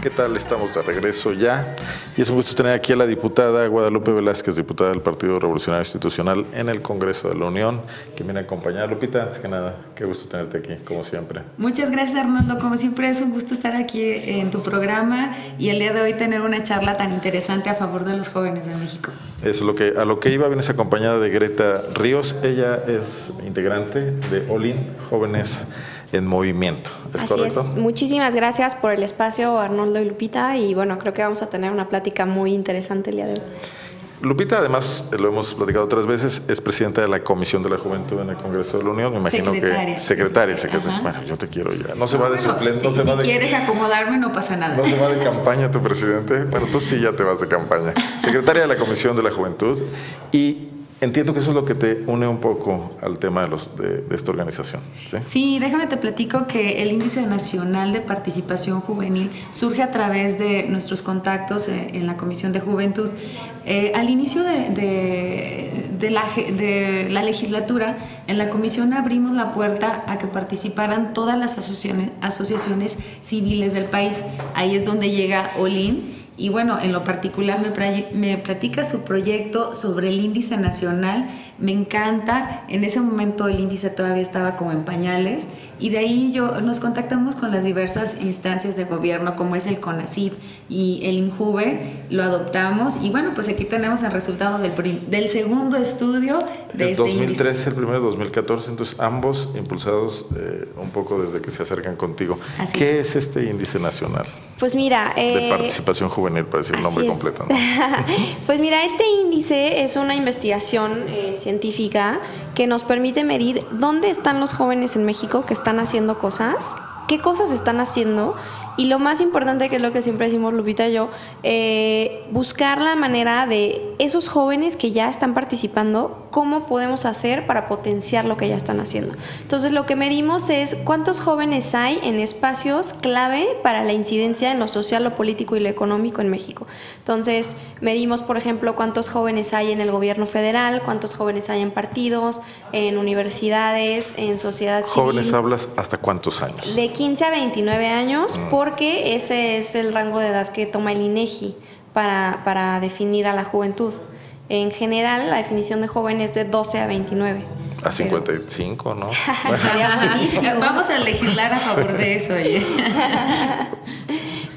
¿Qué tal? Estamos de regreso ya y es un gusto tener aquí a la diputada Guadalupe Velázquez, diputada del Partido Revolucionario Institucional en el Congreso de la Unión, que viene a acompañar. Lupita, antes que nada, qué gusto tenerte aquí, como siempre. Muchas gracias, Arnoldo. Como siempre, es un gusto estar aquí en tu programa y el día de hoy tener una charla tan interesante a favor de los jóvenes de México. Es lo que, a lo que iba. Vienes acompañada de Greta Ríos. Ella es integrante de Ollin Jóvenes en Movimiento. ¿Es correcto? Así es. Muchísimas gracias por el espacio, Arnoldo y Lupita, y bueno, creo que vamos a tener una plática muy interesante el día de hoy. Lupita, además, lo hemos platicado otras veces, es presidenta de la Comisión de la Juventud en el Congreso de la Unión, me imagino secretaria, que... Secretaria. Bueno, yo te quiero ya. No se va de suplente. No, si quieres acomodarme, no pasa nada. No se va de campaña tu presidente. Bueno, tú sí ya te vas de campaña. Secretaria de la Comisión de la Juventud, y... entiendo que eso es lo que te une un poco al tema de esta organización. ¿Sí? Sí, déjame te platico que el Índice Nacional de Participación Juvenil surge a través de nuestros contactos en la Comisión de Juventud. Al inicio de la legislatura, en la comisión abrimos la puerta a que participaran todas las asociaciones civiles del país. Ahí es donde llega Ollin. Y bueno, en lo particular me platica su proyecto sobre el Índice Nacional. Me encanta. En ese momento el índice todavía estaba como en pañales, y de ahí nos contactamos con las diversas instancias de gobierno, como es el CONACYT y el INJUVE, lo adoptamos, y bueno, pues aquí tenemos el resultado del segundo estudio de el este 2013, índice. El primero 2014, entonces ambos impulsados un poco desde que se acercan contigo. Así ¿Qué es este Índice Nacional? Pues mira... de participación juvenil, para decir el nombre completo, ¿no? Pues mira, este índice es una investigación científica que nos permite medir dónde están los jóvenes en México que están haciendo cosas, qué cosas están haciendo, y lo más importante, que es lo que siempre decimos Lupita y yo, buscar la manera de esos jóvenes que ya están participando, cómo podemos hacer para potenciar lo que ya están haciendo. Entonces lo que medimos es cuántos jóvenes hay en espacios clave para la incidencia en lo social, lo político y lo económico en México. Entonces medimos, por ejemplo, cuántos jóvenes hay en el gobierno federal, cuántos jóvenes hay en partidos, en universidades, en sociedad civil. ¿Jóvenes hablas hasta cuántos años? De 15 a 29 años, porque ese es el rango de edad que toma el INEGI para definir a la juventud. En general, la definición de joven es de 12 a 29. A 55, ¿no? Vamos a legislar a favor de eso, oye.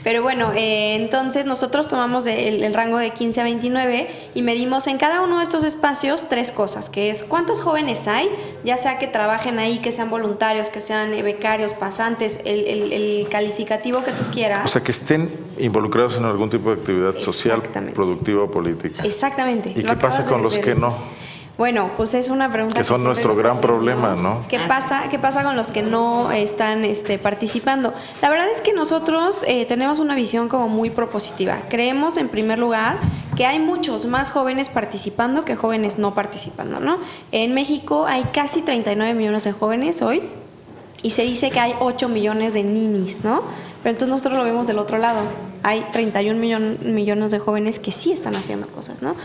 Pero bueno, entonces nosotros tomamos el rango de 15 a 29 y medimos en cada uno de estos espacios tres cosas, que es cuántos jóvenes hay, ya sea que trabajen ahí, que sean voluntarios, que sean becarios, pasantes, el calificativo que tú quieras. O sea, que estén involucrados en algún tipo de actividad social, productiva o política. Exactamente. ¿Y qué pasa con los que no? Bueno, pues es una pregunta que son nuestro gran problema, ¿no? ¿Qué pasa con los que no están participando? La verdad es que nosotros tenemos una visión como muy propositiva. Creemos, en primer lugar, que hay muchos más jóvenes participando que jóvenes no participando, ¿no? En México hay casi 39 millones de jóvenes hoy, y se dice que hay 8 millones de ninis, ¿no? Pero entonces nosotros lo vemos del otro lado. Hay 31 millones de jóvenes que sí están haciendo cosas, ¿no?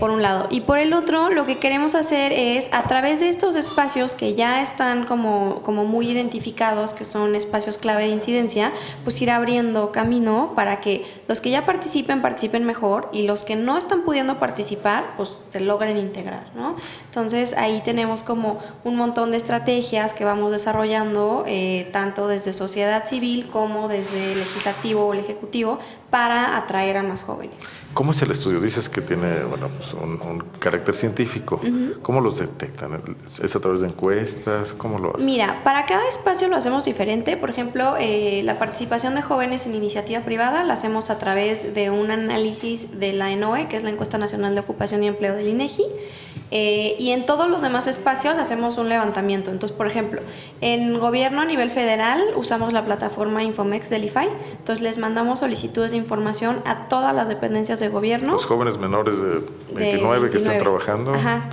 Por un lado. Y por el otro, lo que queremos hacer es, a través de estos espacios que ya están como muy identificados, que son espacios clave de incidencia, pues ir abriendo camino para que los que ya participen mejor, y los que no están pudiendo participar, pues se logren integrar, ¿no? Entonces ahí tenemos como un montón de estrategias que vamos desarrollando, tanto desde sociedad civil como desde el legislativo o el ejecutivo, para atraer a más jóvenes. ¿Cómo es el estudio? Dices que tiene, bueno, pues un carácter científico. ¿Cómo los detectan? ¿Es a través de encuestas? ¿Cómo lo hacen? Mira, para cada espacio lo hacemos diferente. Por ejemplo, la participación de jóvenes en iniciativa privada la hacemos a través de un análisis de la ENOE, que es la Encuesta Nacional de Ocupación y Empleo del INEGI. Y en todos los demás espacios hacemos un levantamiento. Entonces, por ejemplo, en gobierno a nivel federal usamos la plataforma Infomex del IFAI. Entonces les mandamos solicitudes de información a todas las dependencias de gobierno. Los jóvenes menores de 29 que están trabajando. Ajá.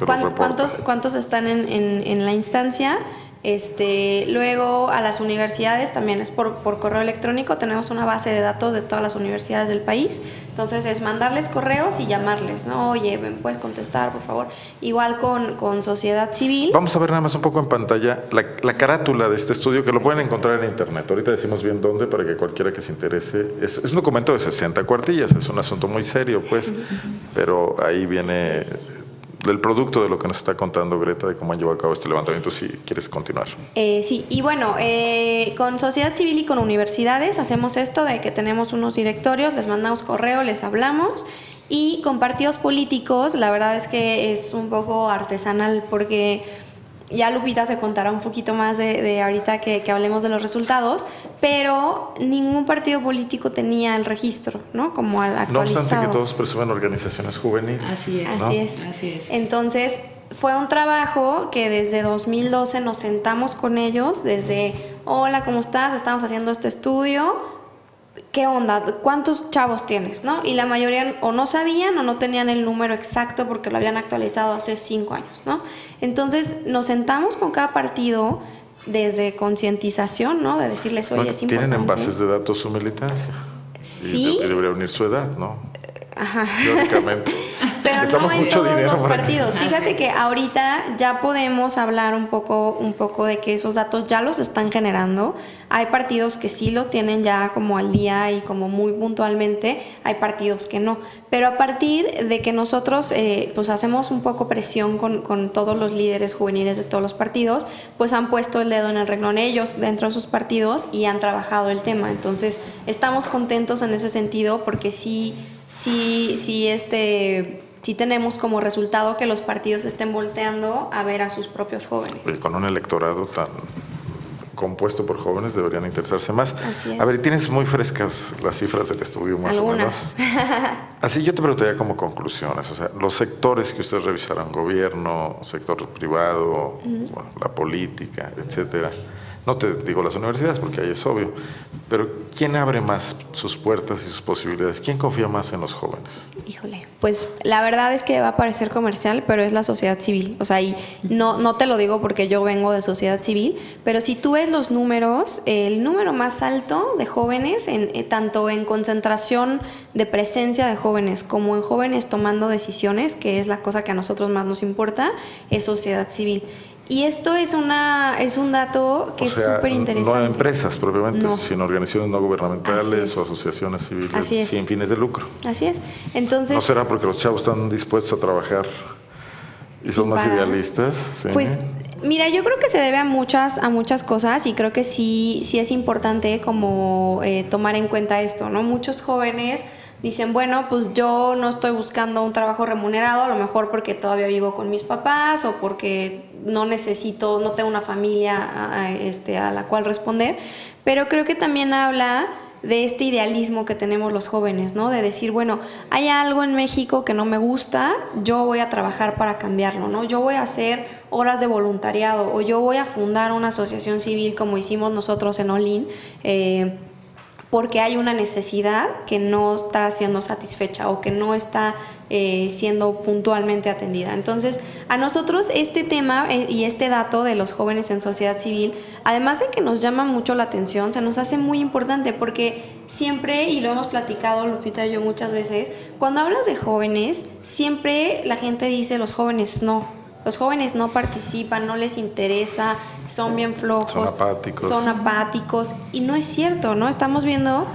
¿Cuántos están en la instancia? Luego a las universidades también es por correo electrónico. Tenemos una base de datos de todas las universidades del país, entonces es mandarles correos y llamarles, ¿no? Oye, ¿me puedes contestar, por favor? Igual con sociedad civil. Vamos a ver nada más un poco en pantalla la carátula de este estudio, que lo pueden encontrar en internet. Ahorita decimos bien dónde para que cualquiera que se interese. Es un documento de 60 cuartillas, es un asunto muy serio, pues, pero ahí viene del producto de lo que nos está contando Greta de cómo han llevado a cabo este levantamiento, si quieres continuar. Sí, y bueno, con sociedad civil y con universidades hacemos esto de que tenemos unos directorios, les mandamos correo, les hablamos, y con partidos políticos la verdad es que es un poco artesanal, porque ya Lupita te contará un poquito más de ahorita que hablemos de los resultados, pero ningún partido político tenía el registro, ¿no? Como al actualizado. No obstante que todos presumen organizaciones juveniles. Así es, ¿no? Así es. Entonces, fue un trabajo que desde 2012 nos sentamos con ellos, desde, hola, ¿cómo estás? Estamos haciendo este estudio. ¿Qué onda? ¿Cuántos chavos tienes? ¿No? Y la mayoría o no sabían o no tenían el número exacto porque lo habían actualizado hace 5 años, ¿no? Entonces nos sentamos con cada partido desde concientización, ¿no? De decirles, oye, es importante. ¿Tienen en bases de datos su militancia? Sí. Y debería unir su edad, ¿no? Ajá. Teóricamente. Pero no en todos los partidos. Fíjate que ahorita ya podemos hablar un poco de que esos datos ya los están generando. Hay partidos que sí lo tienen ya como al día y como muy puntualmente, hay partidos que no. Pero a partir de que nosotros pues hacemos un poco presión con todos los líderes juveniles de todos los partidos, pues han puesto el dedo en el renglón ellos dentro de sus partidos y han trabajado el tema. Entonces estamos contentos en ese sentido, porque sí tenemos como resultado que los partidos estén volteando a ver a sus propios jóvenes. Y con un electorado tan compuesto por jóvenes deberían interesarse más. Así es. A ver, tienes muy frescas las cifras del estudio, más algunas o menos. Así yo te preguntaría como conclusiones, o sea, los sectores que ustedes revisaron, gobierno, sector privado, bueno, la política, etcétera. No te digo las universidades porque ahí es obvio, pero ¿quién abre más sus puertas y sus posibilidades? ¿Quién confía más en los jóvenes? Híjole, pues la verdad es que va a parecer comercial, pero es la sociedad civil. O sea, y no te lo digo porque yo vengo de sociedad civil, pero si tú ves los números, el número más alto de jóvenes, tanto en concentración de presencia de jóvenes como en jóvenes tomando decisiones, que es la cosa que a nosotros más nos importa, es sociedad civil. Y esto es un dato que es súper interesante. No empresas propiamente, sino organizaciones no gubernamentales o asociaciones civiles sin fines de lucro. Así es. Entonces, ¿no será porque los chavos están dispuestos a trabajar y son más idealistas? Sí. Pues mira, yo creo que se debe a muchas cosas, y creo que sí es importante como tomar en cuenta esto, ¿no? Muchos jóvenes dicen, bueno, pues yo no estoy buscando un trabajo remunerado, a lo mejor porque todavía vivo con mis papás o porque no tengo una familia a la cual responder, pero creo que también habla de este idealismo que tenemos los jóvenes, ¿no? De decir, bueno, hay algo en México que no me gusta, yo voy a trabajar para cambiarlo, ¿no? Yo voy a hacer horas de voluntariado, o yo voy a fundar una asociación civil como hicimos nosotros en Ollin, porque hay una necesidad que no está siendo satisfecha o que no está siendo puntualmente atendida. Entonces, a nosotros este tema y este dato de los jóvenes en sociedad civil, además de que nos llama mucho la atención, se nos hace muy importante, porque siempre, y lo hemos platicado Lupita y yo muchas veces, cuando hablas de jóvenes, siempre la gente dice los jóvenes no participan, no les interesa, son bien flojos, son apáticos, y no es cierto, ¿no? Estamos viendo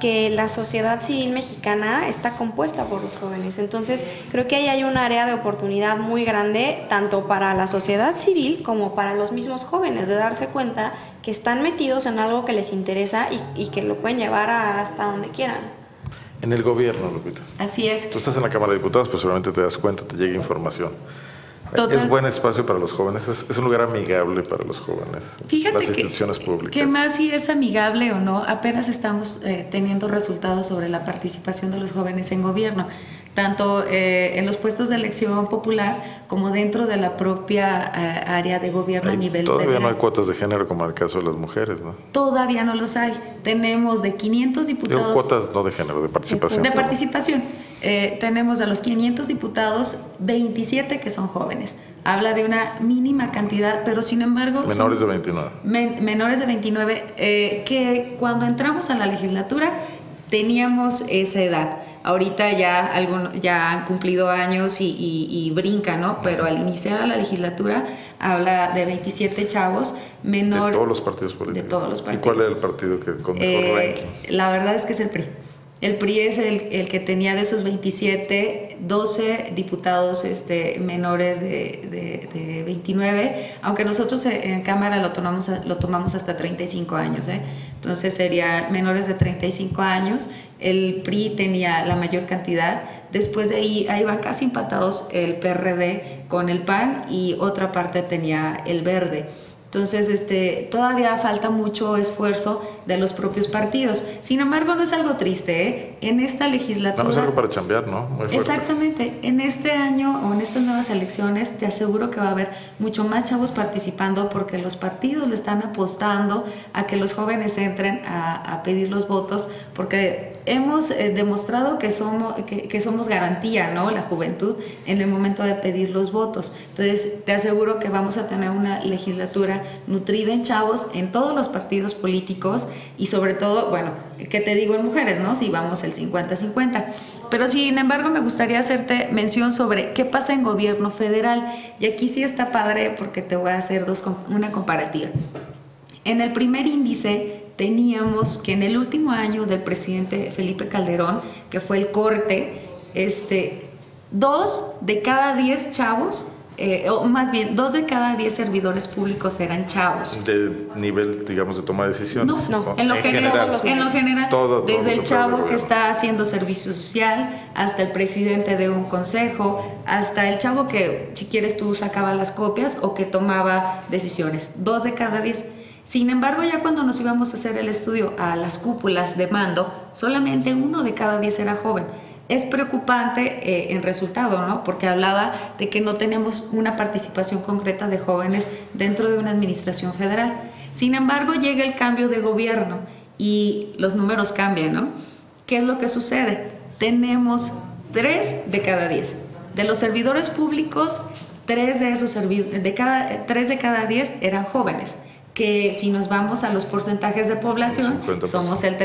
que la sociedad civil mexicana está compuesta por los jóvenes. Entonces, creo que ahí hay un área de oportunidad muy grande, tanto para la sociedad civil como para los mismos jóvenes, de darse cuenta que están metidos en algo que les interesa y que lo pueden llevar hasta donde quieran. En el gobierno, Lupita. Así es. Tú estás en la Cámara de Diputados, pues seguramente te das cuenta, te llega información. Total. Es buen espacio para los jóvenes, es un lugar amigable para los jóvenes. Fíjate las instituciones públicas. Que más si es amigable o no, apenas estamos teniendo resultados sobre la participación de los jóvenes en gobierno. tanto en los puestos de elección popular como dentro de la propia área de gobierno a nivel federal. Todavía no hay cuotas de género como en el caso de las mujeres, ¿no? Todavía no los hay. Tenemos de 500 diputados... Digo, cuotas no de género, de participación. De participación. Tenemos de los 500 diputados, 27 que son jóvenes. Habla de una mínima cantidad, pero sin embargo... Menores de 29. Menores de 29, que cuando entramos a la legislatura teníamos esa edad. Ahorita ya han cumplido años y brinca, ¿no? Pero al iniciar la legislatura habla de 27 chavos menor... De todos los partidos políticos. De todos los partidos. ¿Y cuál es el partido que con mejor ranking? La verdad es que es el PRI. El PRI es el que tenía de esos 27, 12 diputados menores de 29, aunque nosotros en Cámara lo tomamos hasta 35 años. Entonces serían menores de 35 años. El PRI tenía la mayor cantidad. Después de ahí van casi empatados el PRD con el PAN y otra parte tenía el Verde. Entonces, todavía falta mucho esfuerzo de los propios partidos. Sin embargo, no es algo triste, ¿eh? En esta legislatura... No, es algo para chambear, ¿no? Muy fuerte. Exactamente. En este año o en estas nuevas elecciones, te aseguro que va a haber mucho más chavos participando porque los partidos le están apostando a que los jóvenes entren a pedir los votos porque hemos demostrado que somos garantía, ¿no? La juventud en el momento de pedir los votos. Entonces, te aseguro que vamos a tener una legislatura nutrida en chavos, en todos los partidos políticos y sobre todo, bueno, ¿qué te digo en mujeres, no? Si vamos el 50-50. Pero sin embargo me gustaría hacerte mención sobre qué pasa en gobierno federal y aquí sí está padre porque te voy a hacer una comparativa. En el primer índice teníamos que en el último año del presidente Felipe Calderón, que fue el corte, 2 de cada 10 chavos, o más bien, 2 de cada 10 servidores públicos eran chavos. De nivel, digamos, de toma de decisiones. No, en lo general, desde el chavo que está haciendo servicio social, hasta el presidente de un consejo, hasta el chavo que, si quieres, tú sacaba las copias o que tomaba decisiones. 2 de cada 10. Sin embargo, ya cuando nos íbamos a hacer el estudio a las cúpulas de mando, solamente 1 de cada 10 era joven. Es preocupante en resultado, ¿no? Porque hablaba de que no tenemos una participación concreta de jóvenes dentro de una administración federal. Sin embargo, llega el cambio de gobierno y los números cambian, ¿no? ¿Qué es lo que sucede? Tenemos 3 de cada 10. De los servidores públicos, 3 de cada 10 eran jóvenes. Que si nos vamos a los porcentajes de población, 50%. Somos el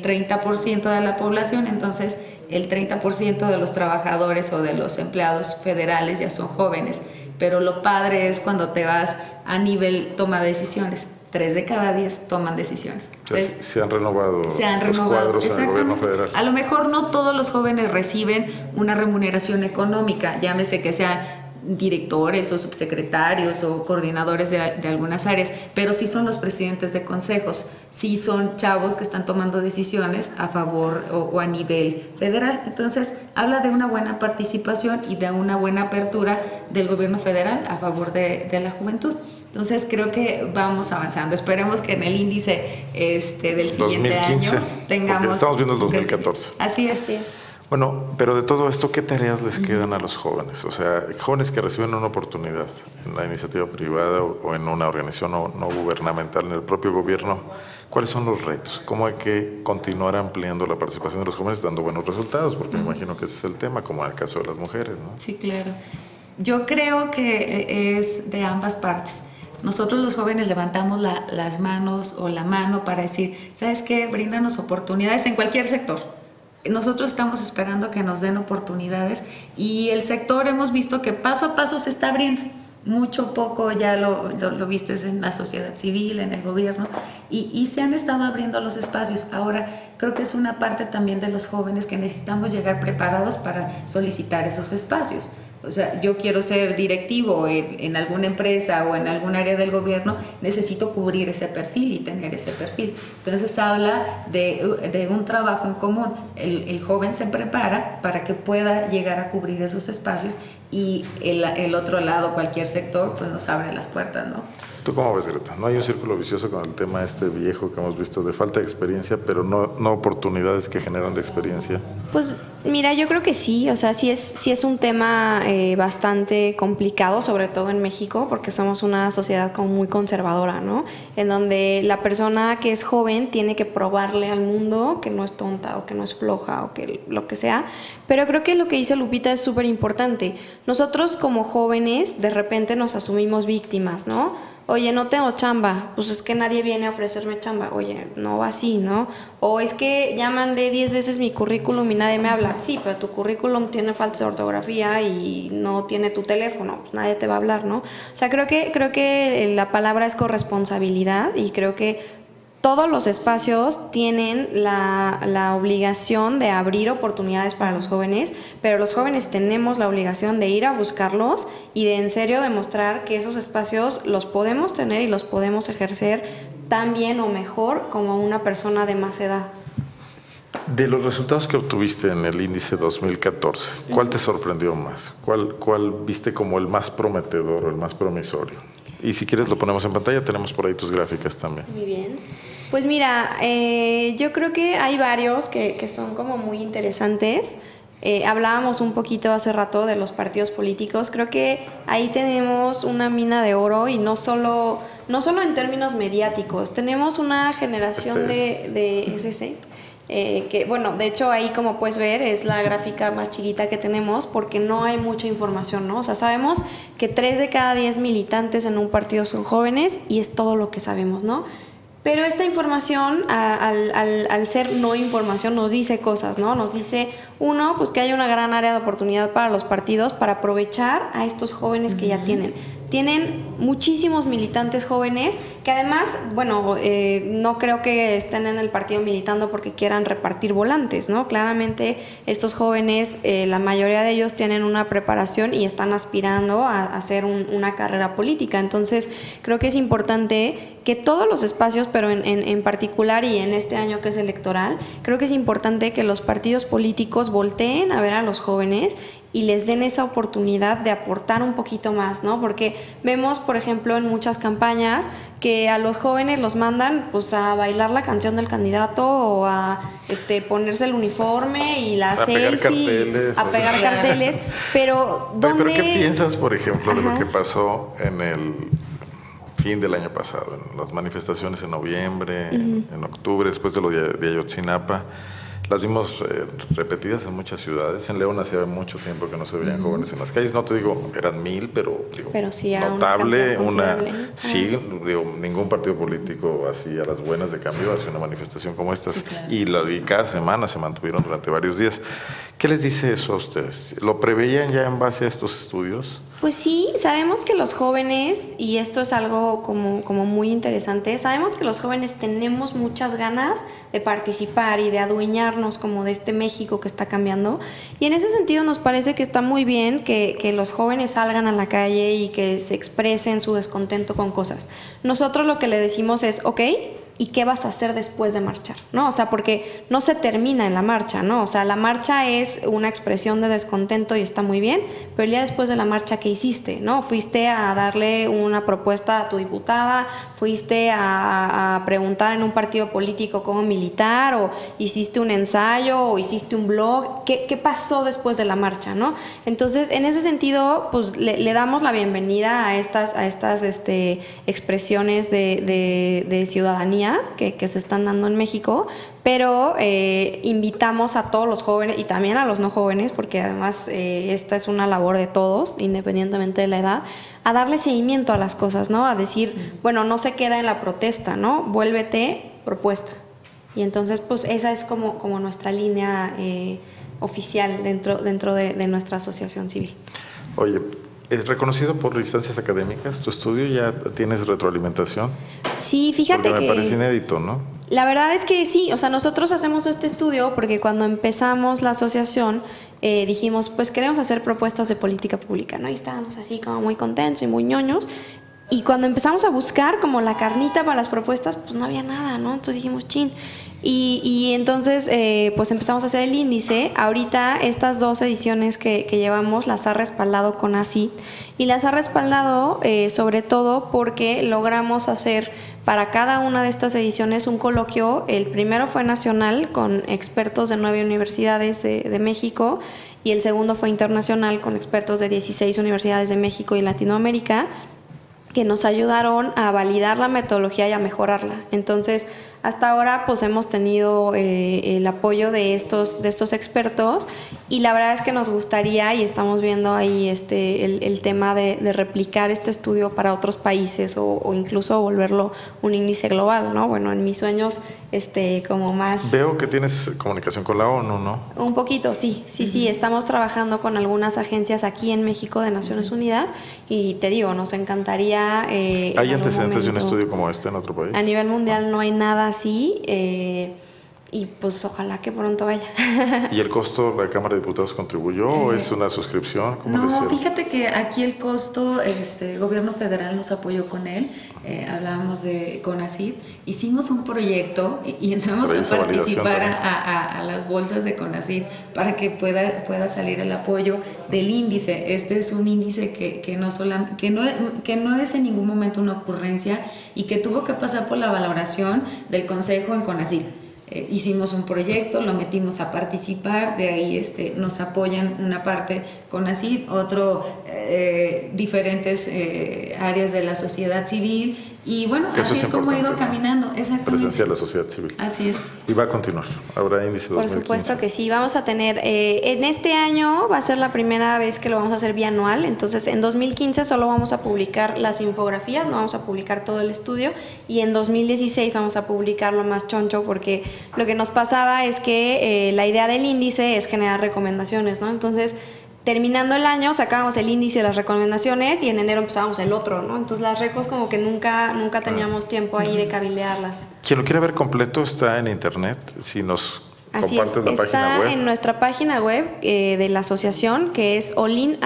30% de la población, entonces... El 30% de los trabajadores o de los empleados federales ya son jóvenes, pero lo padre es cuando te vas a nivel toma de decisiones. 3 de cada 10 toman decisiones. Entonces, se han renovado los cuadros al gobierno federal. A lo mejor no todos los jóvenes reciben una remuneración económica, llámese que sean directores o subsecretarios o coordinadores de algunas áreas, pero sí son los presidentes de consejos, sí son chavos que están tomando decisiones a favor o a nivel federal. Entonces, habla de una buena participación y de una buena apertura del gobierno federal a favor de la juventud. Entonces, creo que vamos avanzando. Esperemos que en el índice del siguiente 2015, año tengamos... Estamos viendo el 2014. Así es. Bueno, pero de todo esto, ¿qué tareas les quedan a los jóvenes? O sea, jóvenes que reciben una oportunidad en la iniciativa privada o en una organización no gubernamental, en el propio gobierno, ¿cuáles son los retos? ¿Cómo hay que continuar ampliando la participación de los jóvenes dando buenos resultados? Porque me imagino que ese es el tema, como en el caso de las mujeres, ¿no? Sí, claro. Yo creo que es de ambas partes. Nosotros los jóvenes levantamos las manos o la mano para decir, ¿sabes qué? Bríndanos oportunidades en cualquier sector. Nosotros estamos esperando que nos den oportunidades y el sector hemos visto que paso a paso se está abriendo. Mucho poco ya lo viste en la sociedad civil, en el gobierno, y se han estado abriendo los espacios. Ahora, creo que es una parte también de los jóvenes que necesitamos llegar preparados para solicitar esos espacios. O sea, yo quiero ser directivo en alguna empresa o en algún área del gobierno, necesito cubrir ese perfil y tener ese perfil. Entonces habla de un trabajo en común. El joven se prepara para que pueda llegar a cubrir esos espacios y el otro lado, cualquier sector, pues nos abre las puertas, ¿no? ¿Tú cómo ves, Greta? ¿No hay un círculo vicioso con el tema este viejo que hemos visto de falta de experiencia, pero no oportunidades que generan la experiencia? Pues mira, yo creo que sí, o sea, sí es un tema bastante complicado, sobre todo en México, porque somos una sociedad como muy conservadora, ¿no? En donde la persona que es joven tiene que probarle al mundo que no es tonta o que no es floja o que lo que sea, pero creo que lo que dice Lupita es súper importante. Nosotros como jóvenes de repente nos asumimos víctimas, ¿no? Oye, no tengo chamba, pues es que nadie viene a ofrecerme chamba. Oye, no va así, ¿no? O es que ya mandé 10 veces mi currículum y nadie me habla. Sí, pero tu currículum tiene falta de ortografía y no tiene tu teléfono, pues nadie te va a hablar, ¿no? O sea, creo que la palabra es corresponsabilidad y creo que todos los espacios tienen la obligación de abrir oportunidades para los jóvenes, pero los jóvenes tenemos la obligación de ir a buscarlos y de en serio demostrar que esos espacios los podemos tener y los podemos ejercer tan bien o mejor como una persona de más edad. De los resultados que obtuviste en el índice 2014, ¿cuál te sorprendió más? ¿Cuál viste como el más prometedor o el más promisorio? Y si quieres lo ponemos en pantalla, tenemos por ahí tus gráficas también. Muy bien. Pues mira, yo creo que hay varios que son como muy interesantes. Hablábamos un poquito hace rato de los partidos políticos. Creo que ahí tenemos una mina de oro y no solo en términos mediáticos. Tenemos una generación de SC. Que bueno, de hecho ahí como puedes ver es la gráfica más chiquita que tenemos porque no hay mucha información, ¿no? O sea, sabemos que 3 de cada 10 militantes en un partido son jóvenes y es todo lo que sabemos, ¿no? Pero esta información, al ser no información, nos dice cosas, ¿no? Nos dice, uno, pues que hay una gran área de oportunidad para los partidos para aprovechar a estos jóvenes que ya tienen. Tienen muchísimos militantes jóvenes que además, bueno, no creo que estén en el partido militando porque quieran repartir volantes, ¿no? Claramente estos jóvenes, la mayoría de ellos tienen una preparación y están aspirando a hacer una carrera política. Entonces, creo que es importante que todos los espacios, pero en particular y en este año que es electoral, creo que es importante que los partidos políticos volteen a ver a los jóvenes y les den esa oportunidad de aportar un poquito más, ¿no? Porque vemos, por ejemplo, en muchas campañas que a los jóvenes los mandan pues a bailar la canción del candidato o a ponerse el uniforme y la selfie, a pegar carteles, pero ¿dónde? ¿Pero qué piensas, por ejemplo, de lo que pasó en el fin del año pasado, en las manifestaciones en noviembre, en octubre, después de lo de Ayotzinapa? Las vimos repetidas en muchas ciudades. En León hacía mucho tiempo que no se veían jóvenes en las calles. No te digo, eran 1000, pero, digo, pero sí, notable. Sí, digo, ningún partido político así a las buenas de cambio hace una manifestación como estas. Sí, claro. Y cada semana se mantuvieron durante varios días. ¿Qué les dice eso a ustedes? ¿Lo preveían ya en base a estos estudios? Pues sí, sabemos que los jóvenes, y esto es algo como muy interesante, sabemos que los jóvenes tenemos muchas ganas de participar y de adueñarnos como de este México que está cambiando. Y en ese sentido nos parece que está muy bien que los jóvenes salgan a la calle y que se expresen su descontento con cosas. Nosotros lo que le decimos es, ok, ¿y qué vas a hacer después de marchar? ¿No? O sea, porque no se termina en la marcha, ¿no? O sea, la marcha es una expresión de descontento y está muy bien, pero el día después de la marcha, ¿qué hiciste? ¿No? Fuiste a darle una propuesta a tu diputada, fuiste a preguntar en un partido político cómo militar, o hiciste un ensayo, o hiciste un blog. ¿Qué pasó después de la marcha? ¿No? Entonces, en ese sentido, pues le damos la bienvenida a estas expresiones de ciudadanía que se están dando en México, pero invitamos a todos los jóvenes y también a los no jóvenes, porque además esta es una labor de todos, independientemente de la edad, a darle seguimiento a las cosas, ¿no? A decir, bueno, no se queda en la protesta, ¿no? Vuélvete propuesta. Y entonces, pues esa es como nuestra línea oficial dentro de nuestra asociación civil. Oye, ¿es reconocido por instancias académicas? ¿Tu estudio ya tienes retroalimentación? Sí, fíjate que me parece inédito, ¿no? La verdad es que sí, o sea, nosotros hacemos este estudio porque cuando empezamos la asociación dijimos, pues queremos hacer propuestas de política pública, ¿no? Y estábamos así como muy contentos y muy ñoños. Y cuando empezamos a buscar como la carnita para las propuestas, pues no había nada, ¿no? Entonces dijimos, chin. Y entonces pues empezamos a hacer el índice. Ahorita estas dos ediciones que llevamos las ha respaldado CONACYT y las ha respaldado sobre todo porque logramos hacer para cada una de estas ediciones un coloquio. El primero fue nacional con expertos de 9 universidades de México y el segundo fue internacional con expertos de 16 universidades de México y Latinoamérica, que nos ayudaron a validar la metodología y a mejorarla. Entonces, hasta ahora pues hemos tenido el apoyo de estos expertos y la verdad es que nos gustaría, y estamos viendo ahí el tema de replicar este estudio para otros países o incluso volverlo un índice global, ¿no? Bueno, en mis sueños como más… Veo que tienes comunicación con la ONU, ¿no? Un poquito, sí. Estamos trabajando con algunas agencias aquí en México de Naciones Unidas y te digo, nos encantaría… ¿Hay antecedentes de un estudio como este en otro país? A nivel mundial no hay nada así, y pues ojalá que pronto vaya. ¿Y el costo de la Cámara de Diputados contribuyó o es una suscripción? No, fíjate que aquí el costo, el gobierno federal nos apoyó con él, hablábamos de CONACYT, hicimos un proyecto y entramos a participar a las bolsas de CONACYT para que pueda salir el apoyo del índice. Este es un índice que no es en ningún momento una ocurrencia y que tuvo que pasar por la valoración del Consejo en CONACYT. Hicimos un proyecto, lo metimos a participar, de ahí nos apoyan una parte CONACYT, otro diferentes áreas de la sociedad civil y bueno, así es como ha ido caminando. Presencia de la sociedad civil. Así es. Y va a continuar, habrá índice 2015. Por supuesto que sí, vamos a tener, en este año va a ser la primera vez que lo vamos a hacer bianual, entonces en 2015 solo vamos a publicar las infografías, no vamos a publicar todo el estudio y en 2016 vamos a publicar lo más choncho porque lo que nos pasaba es que la idea del índice es generar recomendaciones, ¿no? Entonces, terminando el año, sacábamos el índice de las recomendaciones y en enero empezábamos el otro, ¿no? Entonces, las recos como que nunca teníamos tiempo ahí de cabildearlas. Quien lo quiera ver completo está en internet, si nos compartes la página web. Está en nuestra página web de la asociación, que es ollinac.org.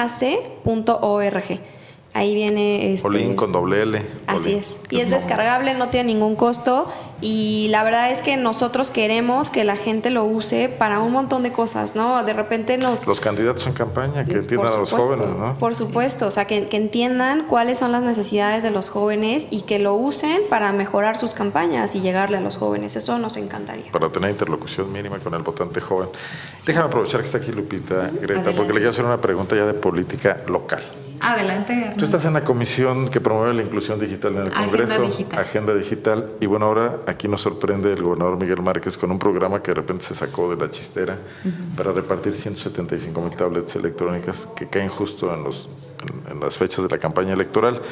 Ahí viene… Ollin con doble L. Así es. Y es descargable, no tiene ningún costo y la verdad es que nosotros queremos que la gente lo use para un montón de cosas, ¿no? De repente nos… Los candidatos en campaña, que entiendan a los jóvenes, ¿no? Por supuesto, o sea, que entiendan cuáles son las necesidades de los jóvenes y que lo usen para mejorar sus campañas y llegarle a los jóvenes. Eso nos encantaría. Para tener interlocución mínima con el votante joven. Déjame aprovechar que está aquí Lupita, Greta, porque le quiero hacer una pregunta ya de política local. Adelante, Hernán. Tú estás en la comisión que promueve la inclusión digital en el Congreso. Agenda digital. Y bueno, ahora aquí nos sorprende el gobernador Miguel Márquez con un programa que de repente se sacó de la chistera para repartir 175,000 tablets electrónicas que caen justo en las fechas de la campaña electoral.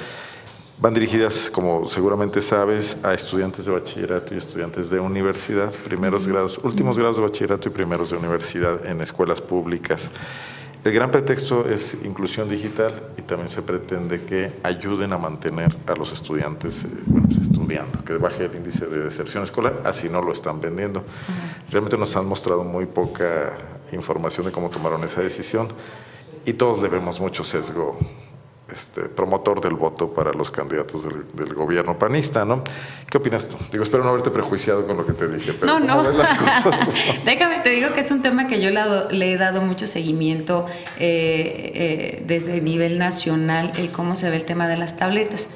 Van dirigidas, como seguramente sabes, a estudiantes de bachillerato y estudiantes de universidad, últimos grados de bachillerato y primeros de universidad en escuelas públicas. El gran pretexto es inclusión digital y también se pretende que ayuden a mantener a los estudiantes estudiando, que baje el índice de deserción escolar, así no lo están vendiendo. Realmente nos han mostrado muy poca información de cómo tomaron esa decisión y todos debemos mucho sesgo promotor del voto para los candidatos del gobierno panista, ¿no? ¿Qué opinas tú? Digo, espero no haberte prejuiciado con lo que te dije. Pero no. Las cosas? Déjame, te digo que es un tema que yo le he dado mucho seguimiento desde el nivel nacional, cómo se ve el tema de las tabletas.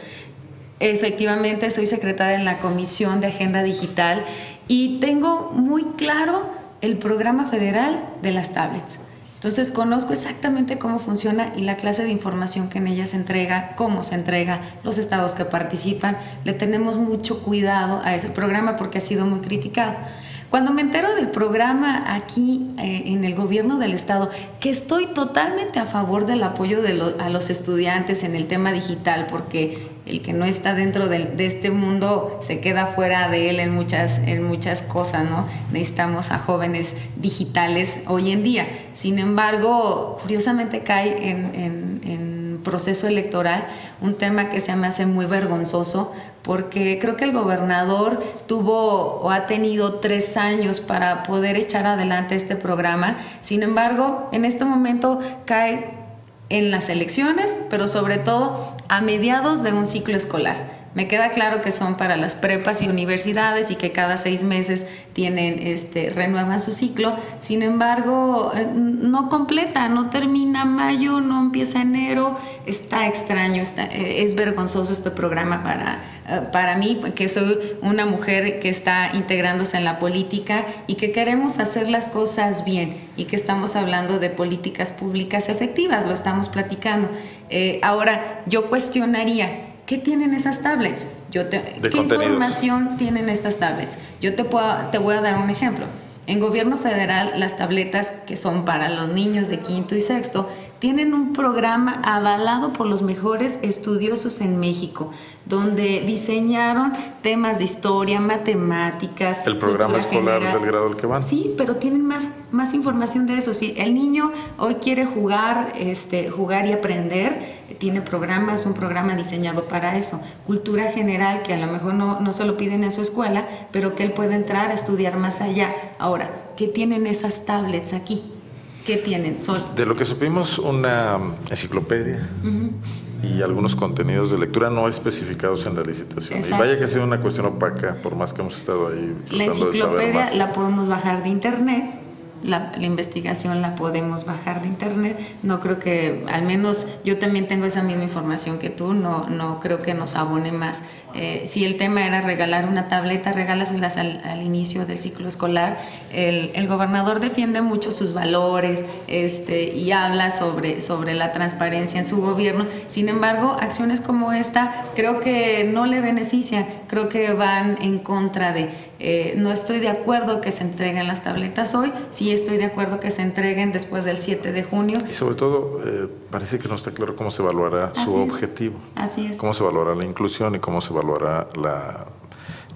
Efectivamente, soy secretaria en la Comisión de Agenda Digital y tengo muy claro el programa federal de las tablets. Entonces, conozco exactamente cómo funciona y la clase de información que en ella se entrega, cómo se entrega, los estados que participan. Le tenemos mucho cuidado a ese programa porque ha sido muy criticado. Cuando me entero del programa aquí en el gobierno del estado, que estoy totalmente a favor del apoyo a los estudiantes en el tema digital, porque el que no está dentro de este mundo se queda fuera de él en muchas cosas, ¿no? Necesitamos a jóvenes digitales hoy en día. Sin embargo, curiosamente cae en proceso electoral un tema que se me hace muy vergonzoso, porque creo que el gobernador tuvo o ha tenido 3 años para poder echar adelante este programa. Sin embargo, en este momento cae en las elecciones, pero sobre todo a mediados de un ciclo escolar. Me queda claro que son para las prepas y universidades y que cada 6 meses tienen, renuevan su ciclo. Sin embargo, no completa, no termina mayo, no empieza enero. Está extraño, es vergonzoso este programa para mí, que soy una mujer que está integrándose en la política y que queremos hacer las cosas bien y que estamos hablando de políticas públicas efectivas, lo estamos platicando. Ahora, yo cuestionaría, ¿qué tienen esas tablets? ¿Qué información tienen estas tablets? Yo te voy a dar un ejemplo. En gobierno federal, las tabletas que son para los niños de 5º y 6º tienen un programa avalado por los mejores estudiosos en México, donde diseñaron temas de historia, matemáticas. El programa escolar general, del grado al que van. Sí, pero tienen más información de eso. Si el niño hoy quiere jugar, jugar y aprender, tiene programas, un programa diseñado para eso. Cultura general, que a lo mejor no se lo piden en su escuela, pero que él puede entrar a estudiar más allá. Ahora, ¿qué tienen esas tablets aquí? ¿Qué tienen? Sol. De lo que supimos, una enciclopedia y algunos contenidos de lectura no especificados en la licitación. Exacto. Y vaya que ha sido una cuestión opaca, por más que hemos estado ahí tratando de saber más. La enciclopedia la podemos bajar de internet. La investigación la podemos bajar de internet. No creo que, al menos yo también tengo esa misma información que tú, no creo que nos abone más. Si el tema era regalar una tableta, regálaselas al inicio del ciclo escolar. El gobernador defiende mucho sus valores y habla sobre la transparencia en su gobierno. Sin embargo, acciones como esta creo que no le benefician, creo que van en contra de... no estoy de acuerdo que se entreguen las tabletas hoy, sí estoy de acuerdo que se entreguen después del 7 de junio. Y sobre todo, parece que no está claro cómo se evaluará su objetivo. Así es. Cómo se evaluará la inclusión y cómo se evaluará la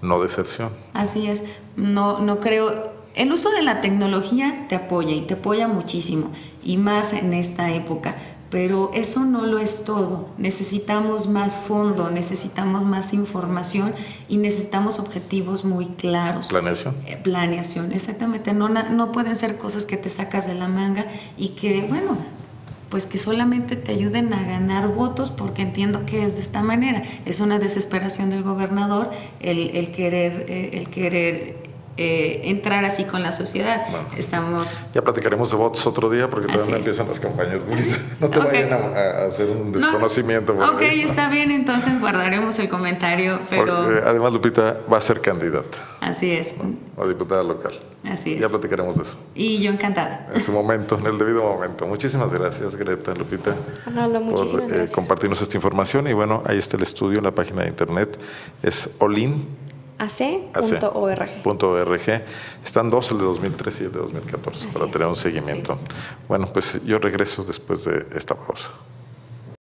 no deserción. Así es. No creo... El uso de la tecnología te apoya y te apoya muchísimo, y más en esta época. Pero eso no lo es todo. Necesitamos más fondo, necesitamos más información y necesitamos objetivos muy claros. ¿Planeación? Planeación, exactamente. No pueden ser cosas que te sacas de la manga y que, bueno, pues que solamente te ayuden a ganar votos, porque entiendo que es de esta manera. Es una desesperación del gobernador el querer entrar así con la sociedad. Bueno, estamos... Ya platicaremos de votos otro día, porque todavía no empiezan las campañas. No te vayan a hacer un desconocimiento. Ok, está bien, entonces guardaremos el comentario, pero... Porque, además, Lupita va a ser candidata. Así es. ¿No? A diputada local. Así es. Ya platicaremos de eso. Y yo encantada. En su momento, en el debido momento. Muchísimas gracias, Greta, Lupita. Arnoldo, muchísimas gracias. Compartirnos esta información. Y bueno, ahí está el estudio en la página de internet. Es ollinac.org. Están dos, el de 2013 y el de 2014, así para tener un seguimiento. Bueno, pues yo regreso después de esta pausa.